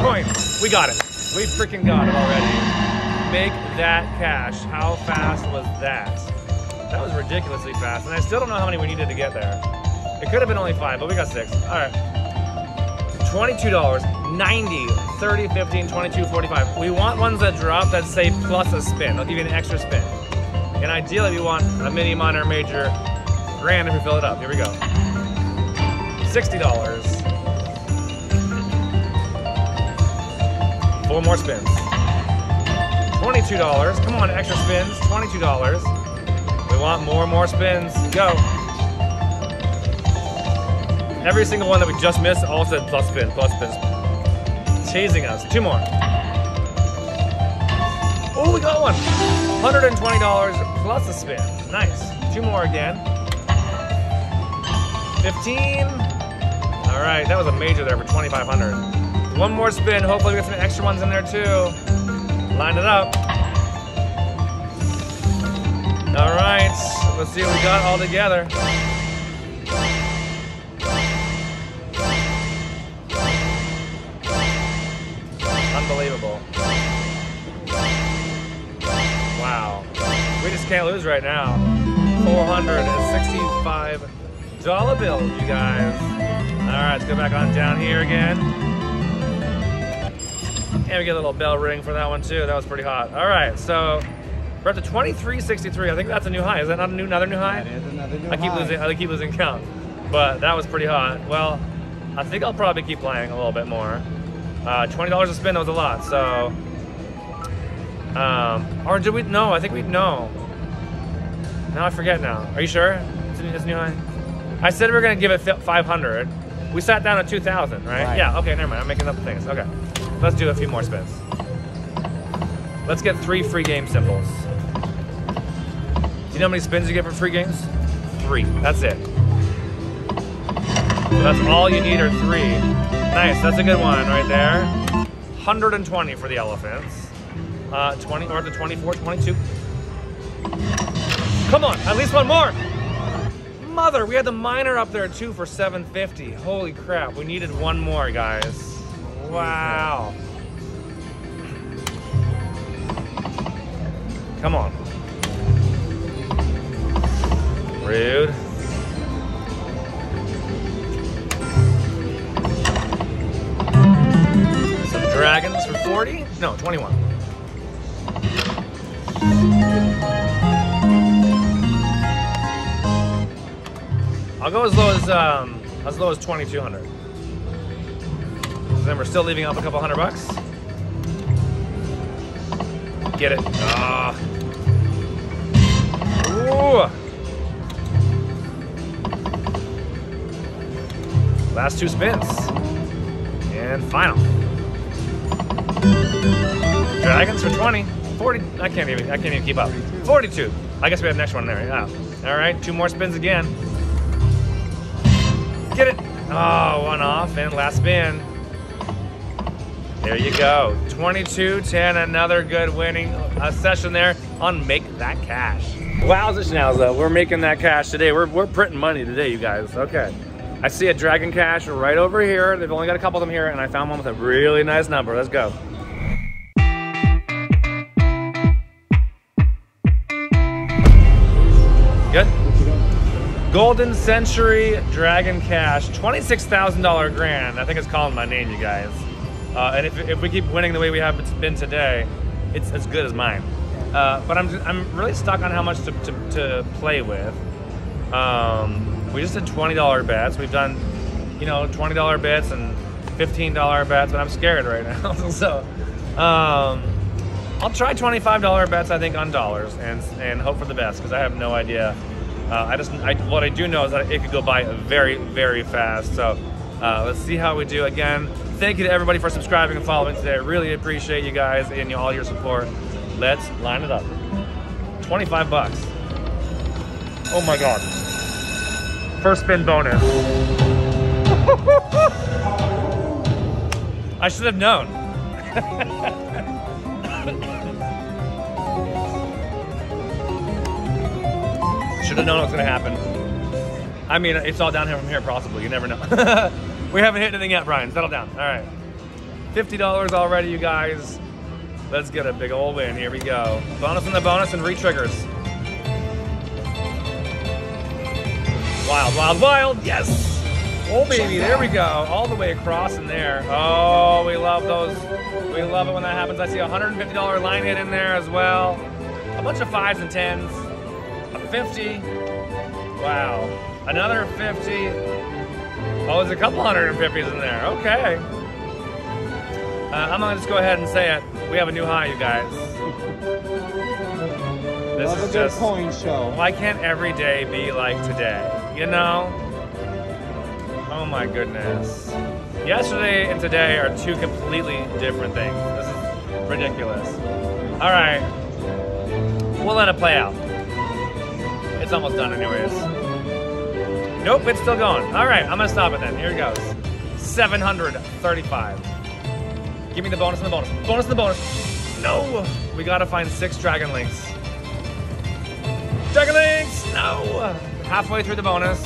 Coin. We got it. We freaking got it already. Make that cash. How fast was that? That was ridiculously fast, and I still don't know how many we needed to get there. It could have been only 5, but we got 6. All right. $22, $90, $30, $15, $22, $45. We want ones that drop that say plus a spin. They'll give you an extra spin. And ideally, we want a mini, minor, major, grand if we fill it up. Here we go. $60. 4 more spins. $22. Come on, extra spins. $22. We want more and more spins. Go. Every single one that we just missed all said plus spin, plus spin. Chasing us. 2 more. Oh, we got one. $120 plus a spin. Nice. 2 more again. 15. All right, that was a major there for $2,500. 1 more spin, hopefully we get some extra ones in there too. Line it up. All right, let's see what we got all together. Unbelievable. Wow, we just can't lose right now. $465 bill, you guys. All right, let's go back on down here again. And we get a little bell ring for that one too. That was pretty hot. All right, so we're up to 23.63. I think that's a new high. Is that not another new high? That is another new high. I keep losing count, but that was pretty hot. Well, I think I'll probably keep playing a little bit more. $20 a spin, that was a lot. So, or did we? No, I think we know. Now I forget. Now, are you sure? It's a new high. I said we were gonna give it 500. We sat down at 2,000, right? Yeah. Okay, never mind. I'm making up things. Okay. Let's do a few more spins. Let's get 3 free game symbols. Do you know how many spins you get for free games? 3. That's it. So that's all you need are 3. Nice. That's a good one right there. 120 for the elephants. 20 or the 24, 22. Come on, at least 1 more. Mother, we had the minor up there too for 750. Holy crap! We needed 1 more, guys. Wow. Come on. Rude. Some dragons for 40? No, 21. I'll go as low as 2,200. Then we're still leaving up a couple $100. Get it. Ooh. Last 2 spins. And final. Dragons for 20. 40. I can't even keep up. 42. I guess we have the next one there. Yeah. All right, 2 more spins again. Get it. Oh, 1 off and last spin. There you go. 22-10, another good winning session there on Make That Cash. Wowza schnauza, we're making that cash today. We're printing money today, you guys. Okay. I see a Dragon Cash right over here. They've only got a couple of them here, and I found one with a really nice number. Let's go. Good. Golden Century Dragon Cash, $26,000 grand. I think it's calling my name, you guys. And if we keep winning the way we have been today, it's as good as mine. But I'm really stuck on how much to play with. We just did $20 bets. We've done, you know, $20 bets and $15 bets, but I'm scared right now. So I'll try $25 bets, I think, on dollars and hope for the best, because I have no idea. What I do know is that it could go by very, very fast. So let's see how we do. Again, thank you to everybody for subscribing and following today. I really appreciate you guys and all your support. Let's line it up. 25 bucks. Oh my God. First spin bonus. I should have known. Should have known what's gonna happen. I mean, it's all downhill from here, possibly. You never know. We haven't hit anything yet, Brian. Settle down. All right. $50 already, you guys. Let's get a big old win. Here we go. Bonus in the bonus and re-triggers. Wild, wild, wild. Yes. Oh, baby. There we go. All the way across in there. Oh, we love those. We love it when that happens. I see a $150 line hit in there as well. A bunch of 5s and 10s. 50. Wow. Another 50. Oh, there's a couple 150s in there. Okay. I'm gonna just go ahead and say it. We have a new high, you guys. This is just a coin show. Why can't every day be like today? You know? Oh my goodness. Yesterday and today are two completely different things. This is ridiculous. All right. We'll let it play out. It's almost done anyways. Nope, it's still going. All right, I'm gonna stop it then. Here it goes. 735. Give me the bonus and the bonus. Bonus and the bonus. No, we gotta find 6 Dragon Links. Dragon Links, no. Halfway through the bonus.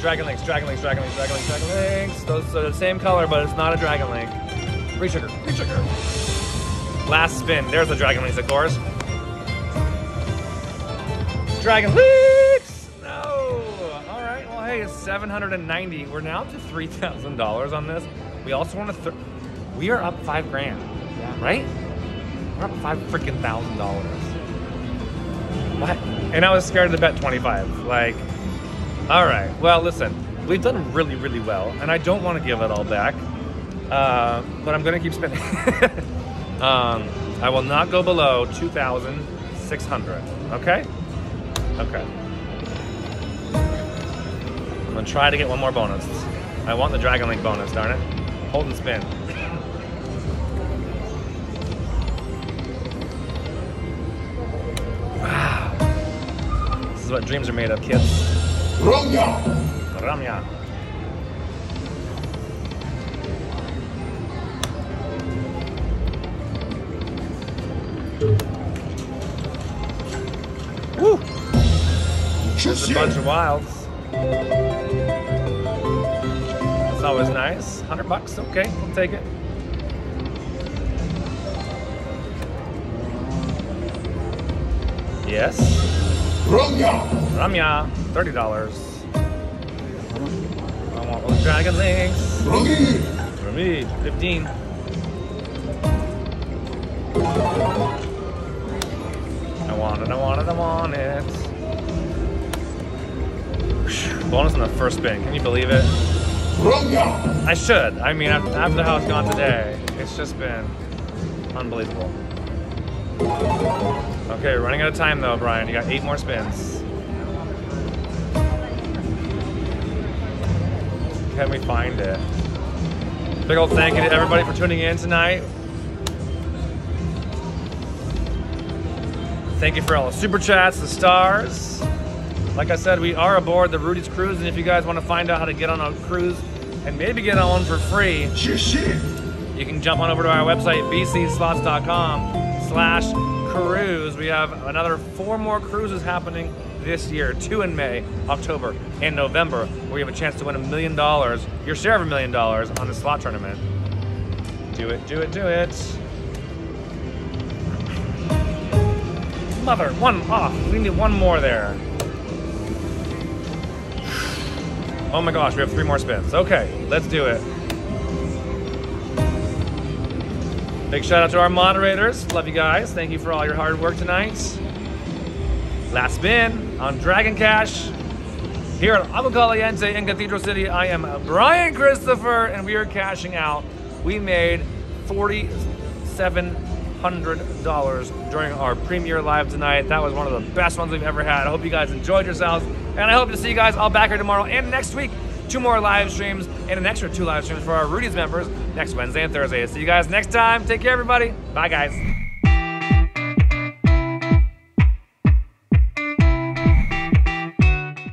Dragon Links, Dragon Links, Dragon Links, Dragon Links, Dragon Links. Those are the same color, but it's not a Dragon Link. Re-trigger, re-trigger. Last spin, there's the Dragon Links, of course. Dragon Leaks! No! All right, well, hey, it's 790. We're now up to $3,000 on this. We also want to, we are up 5 grand, yeah. Right? We're up $5,000. What? And I was scared to bet 25. Like, all right, well, listen, we've done really, really well, and I don't want to give it all back, but I'm gonna keep spinning. I will not go below 2,600, okay? Okay. I'm gonna try to get one more bonus. I want the Dragon Link bonus, darn it. Hold and spin. Wow. This is what dreams are made of, kids. Ramya! Ramya. Woo! There's a bunch of wilds. That's always nice. 100 bucks, okay, we'll take it. Yes. Ramya. Ramya, $30. I want those Dragon Links. Rami, 15. I want it, I want it, I want it. Bonus on the first spin. Can you believe it? I should. I mean, after how it's gone today, it's just been unbelievable. Okay, running out of time though, Brian. You got 8 more spins. Can we find it? Big old thank you to everybody for tuning in tonight. Thank you for all the super chats, the stars. Like I said, we are aboard the Rudy's cruise, and if you guys want to find out how to get on a cruise and maybe get on one for free, you can jump on over to our website, bcslots.com/cruise. We have another 4 more cruises happening this year, 2 in May, October, and November, where you have a chance to win $1 million, your share of $1 million on the slot tournament. Do it, do it, do it. Mother, one off. We need one more there. Oh my gosh, we have 3 more spins. Okay, let's do it. Big shout out to our moderators. Love you guys. Thank you for all your hard work tonight. Last spin on Dragon Cash. Here at Agua Caliente in Cathedral City, I am Brian Christopher, and we are cashing out. We made $4,700 during our premiere live tonight. That was one of the best ones we've ever had. I hope you guys enjoyed yourselves, and I hope to see you guys all back here tomorrow and next week. 2 more live streams and an extra 2 live streams for our Rudy's members next Wednesday and Thursday. See you guys next time. Take care, everybody. Bye, guys.